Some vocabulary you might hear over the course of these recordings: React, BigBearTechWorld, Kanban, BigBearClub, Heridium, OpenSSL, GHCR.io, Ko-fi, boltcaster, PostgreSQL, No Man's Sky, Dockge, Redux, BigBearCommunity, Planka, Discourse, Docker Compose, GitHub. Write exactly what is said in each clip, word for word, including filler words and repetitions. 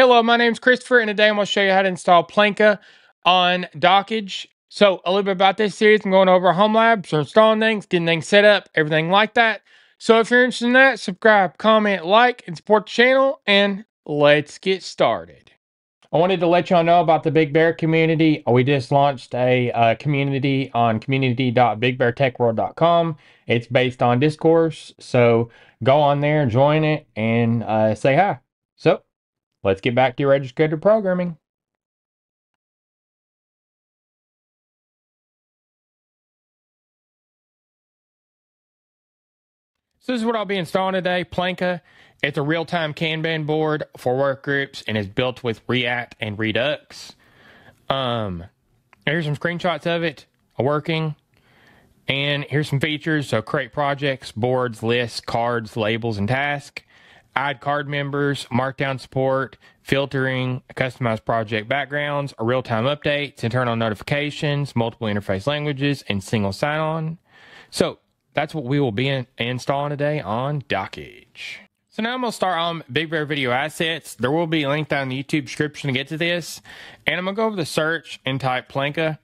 Hello, my name's Christopher, and today I'm going to show you how to install Planka on Dockge. So a little bit about this series, I'm going over home labs, installing things, getting things set up, everything like that. So if you're interested in that, subscribe, comment, like, and support the channel, and let's get started. I wanted to let y'all know about the Big Bear community. We just launched a uh, community on community dot big bear tech world dot com. It's based on Discourse, so go on there, join it, and uh, say hi. So let's get back to your registered programming. So this is what I'll be installing today, Planka. It's a real-time Kanban board for workgroups and is built with React and Redux. Um, here's some screenshots of it working. And here's some features. So create projects, boards, lists, cards, labels, and tasks. Add card members, markdown support, filtering, customized project backgrounds, a real-time updates, internal notifications, multiple interface languages, and single sign-on. So that's what we will be in installing today on Dockge. So now I'm going to start on Big Bear Video Assets. There will be a link down in the YouTube description to get to this. And I'm going to go over the search and type Planka.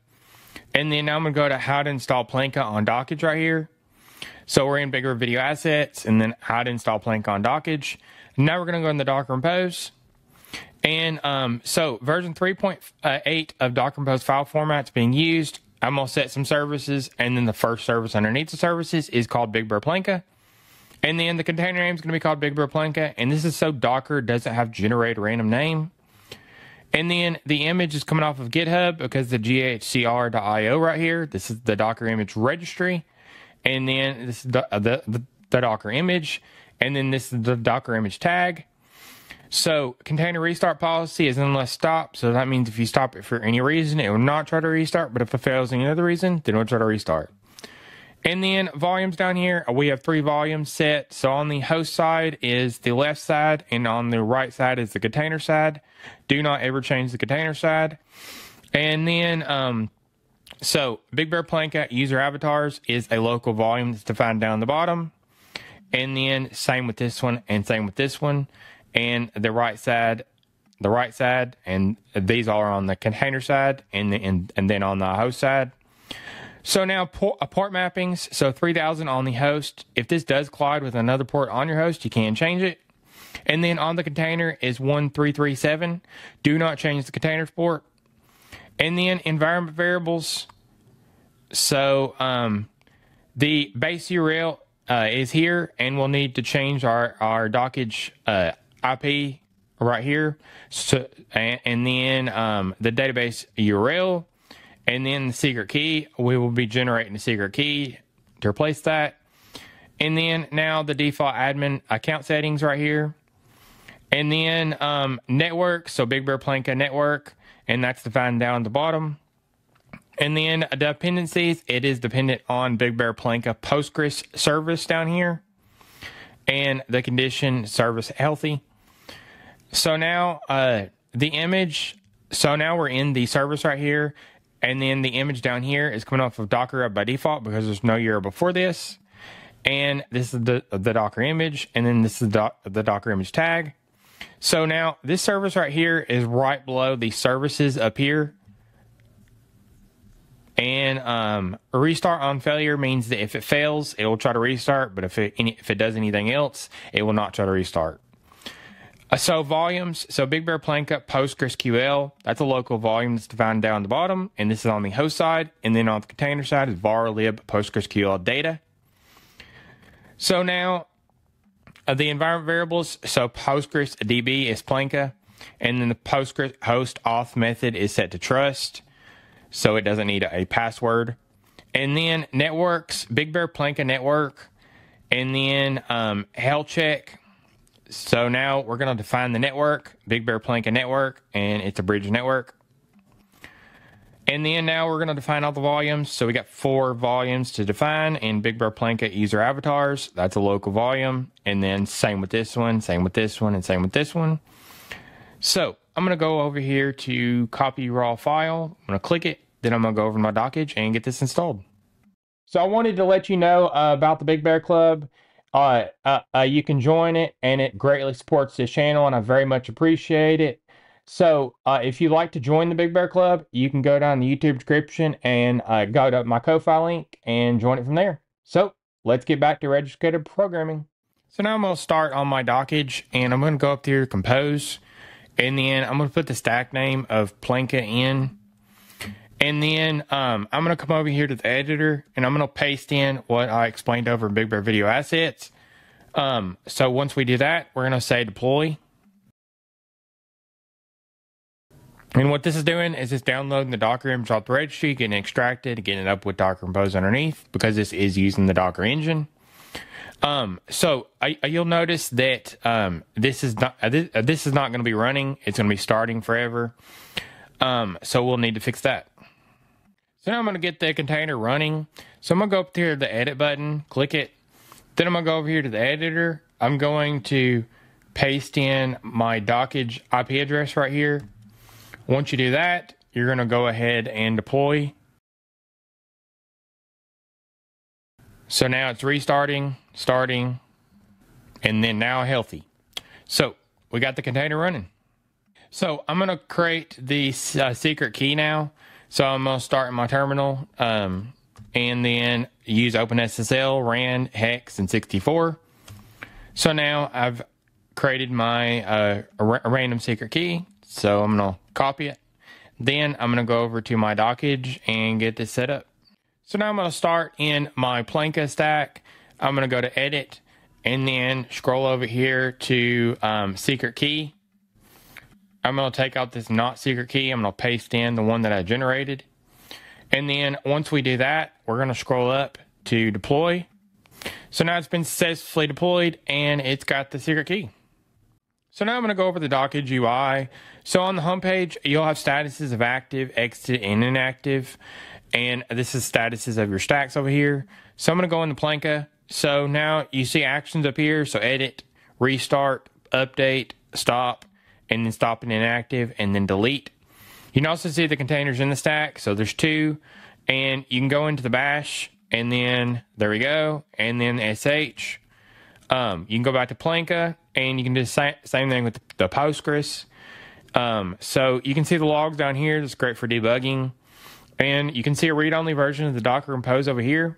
And then now I'm going to go to how to install Planka on Dockge right here. So we're in Big Bear Video Assets, and then how to install Planka on Dockge. Now we're going to go in the Docker Compose. And um, so version three point eight of Docker Compose file format's being used. I'm going to set some services, and then the first service underneath the services is called Big Bear Planka. And then the container name is going to be called Big Bear Planka. And this is so Docker doesn't have generate a random name. And then the image is coming off of GitHub because the G H C R dot I O right here. This is the Docker image registry. And then this is the, the, the, the Docker image. And then this is the Docker image tag. So container restart policy is unless stop. So that means if you stop it for any reason, it will not try to restart. But if it fails any other reason, then it will try to restart. And then volumes down here, we have three volumes set. So on the host side is the left side. And on the right side is the container side. Do not ever change the container side. And then... um. So, Big Bear Planka user avatars is a local volume that's defined down the bottom. And then, same with this one, and same with this one. And the right side, the right side, and these all are on the container side, and, the, and, and then on the host side. So now, port, uh, port mappings, so three thousand on the host. If this does collide with another port on your host, you can change it. And then on the container is one three three seven. Do not change the container's port. And then environment variables. So um, the base U R L uh, is here, and we'll need to change our, our Dockge uh, I P right here. So, and, and then um, the database U R L, and then the secret key. We will be generating a secret key to replace that. And then now the default admin account settings right here. And then um, network, so Big Bear Planka network. And that's defined down at the bottom. And then dependencies, it is dependent on Big Bear Planka Postgres service down here. And the condition service healthy. So now uh, the image, so now we're in the service right here. And then the image down here is coming off of Docker by default because there's no U R L before this. And this is the, the Docker image. And then this is the, the Docker image tag. So now this service right here is right below the services up here. And um, a restart on failure means that if it fails, it will try to restart. But if it, any, if it does anything else, it will not try to restart. Uh, so volumes. So Big Bear Planka PostgreSQL. That's a local volume that's defined down the bottom. And this is on the host side. And then on the container side is var lib PostgreSQL data. So now... Uh, the environment variables, so Postgres D B is Planka, and then the Postgres host auth method is set to trust, so it doesn't need a, a password. And then networks, Big Bear Planka network, and then um, health check. So now we're going to define the network, Big Bear Planka network, and it's a bridge network. And then now we're going to define all the volumes. So we got four volumes to define in Big Bear Planka user avatars. That's a local volume. And then same with this one, same with this one, and same with this one. So I'm going to go over here to copy raw file. I'm going to click it. Then I'm going to go over to my Dockge and get this installed. So I wanted to let you know uh, about the Big Bear Club. Uh, uh, uh, you can join it, and it greatly supports this channel, and I very much appreciate it. So uh, if you'd like to join the Big Bear Club, you can go down the YouTube description and uh, go to my Ko-fi link and join it from there. So let's get back to registered programming. So now I'm going to start on my Dockge, and I'm going to go up here to Compose. And then I'm going to put the stack name of Planka in. And then um, I'm going to come over here to the editor, and I'm going to paste in what I explained over in Big Bear Video Assets. Um, so once we do that, we're going to say deploy. And what this is doing is it's downloading the Docker image off the registry, getting it extracted, getting it up with Docker Compose underneath, because this is using the Docker engine. Um, so I, I, you'll notice that um, this is not uh, this, uh, this is not going to be running. It's going to be starting forever. Um, so we'll need to fix that. So now I'm going to get the container running. So I'm going to go up here to the edit button, click it. Then I'm going to go over here to the editor. I'm going to paste in my Dockge I P address right here. Once you do that, you're going to go ahead and deploy. So now it's restarting, starting, and then now healthy. So we got the container running. So I'm going to create the uh, secret key now. So I'm going to start in my terminal um, and then use OpenSSL, ran, hex, and sixty-four. So now I've created my uh, a random secret key. So I'm going to copy it. Then I'm going to go over to my Dockge and get this set up. So now I'm going to start in my Planka stack. I'm going to go to edit and then scroll over here to um, secret key. I'm going to take out this not secret key. I'm going to paste in the one that I generated. And then once we do that, we're going to scroll up to deploy. So now it's been successfully deployed and it's got the secret key. So now I'm going to go over the Dockge U I. So on the home page, you'll have statuses of active, exited, and inactive. And this is statuses of your stacks over here. So I'm going to go into Planka. So now you see actions up here. So edit, restart, update, stop, and then stop and inactive, and then delete. You can also see the containers in the stack. So there's two. And you can go into the bash, and then there we go. And then S H. Um, you can go back to Planka, and you can do the same, same thing with the Postgres. Um, so you can see the logs down here. That's great for debugging. And you can see a read-only version of the Docker Compose over here.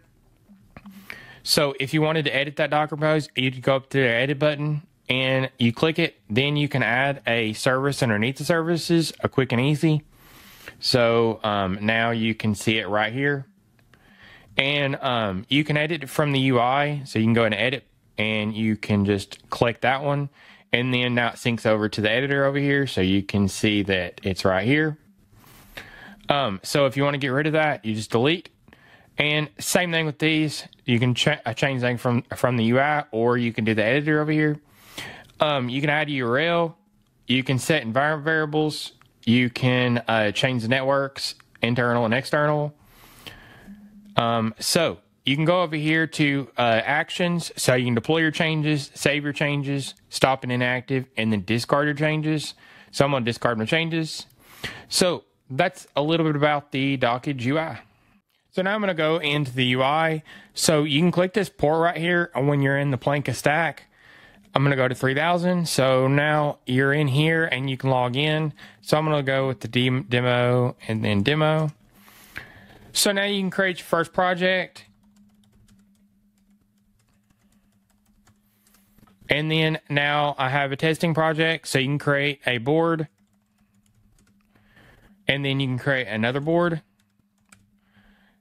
So if you wanted to edit that Docker Compose, you could go up to the edit button and you click it. Then you can add a service underneath the services, a quick and easy. So um, now you can see it right here. And um, you can edit it from the U I. So you can go into edit and you can just click that one. And then now it syncs over to the editor over here. So you can see that it's right here. Um, so if you want to get rid of that, you just delete. And same thing with these. You can ch change things from, from the U I, or you can do the editor over here. Um, you can add a U R L. You can set environment variables. You can uh, change the networks, internal and external. Um, so you can go over here to uh, actions. So you can deploy your changes, save your changes, stop and inactive, and then discard your changes. So I'm going to discard my changes. So that's a little bit about the Dockge U I. So now I'm going to go into the U I. So you can click this port right here when you're in the Planka stack. I'm going to go to three thousand. So now you're in here and you can log in. So I'm going to go with the dem demo and then demo. So now you can create your first project. And then now I have a testing project. So you can create a board. And then you can create another board.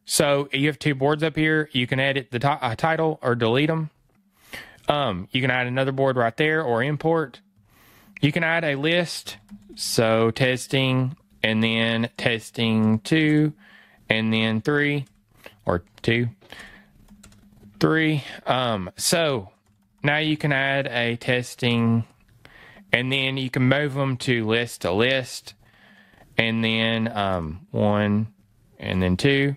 So you have two boards up here. You can edit the uh, title or delete them. Um, you can add another board right there or import. You can add a list. So testing and then testing two and then three or two, three. Um, so now you can add a testing and then you can move them to list to list. And then um, one, and then two.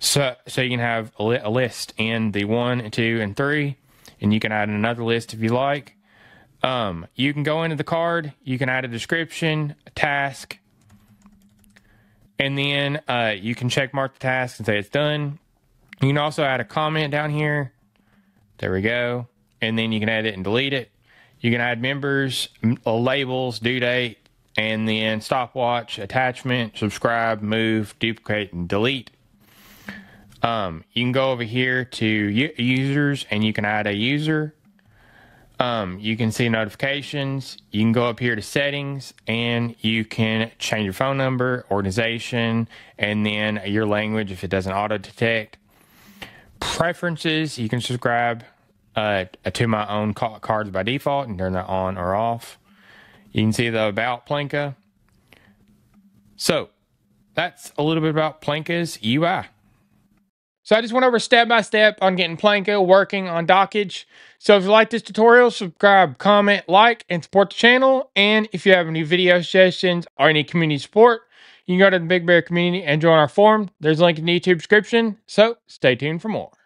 So, so you can have a, li a list in the one, and two, and three, and you can add another list if you like. Um, you can go into the card. You can add a description, a task, and then uh, you can check mark the task and say it's done. You can also add a comment down here. There we go. And then you can edit and delete it. You can add members, labels, due date, and then stopwatch, attachment, subscribe, move, duplicate, and delete. Um, you can go over here to users and you can add a user. Um, you can see notifications. You can go up here to settings and you can change your phone number, organization, and then your language if it doesn't auto detect. Preferences, you can subscribe uh, to my own cards by default and turn that on or off. You can see the about Planka. So that's a little bit about Planka's U I. So I just went over step-by-step on getting Planka working on Dockge. So if you like this tutorial, subscribe, comment, like, and support the channel. And if you have any video suggestions or any community support, you can go to the Big Bear Community and join our forum. There's a link in the YouTube description. So stay tuned for more.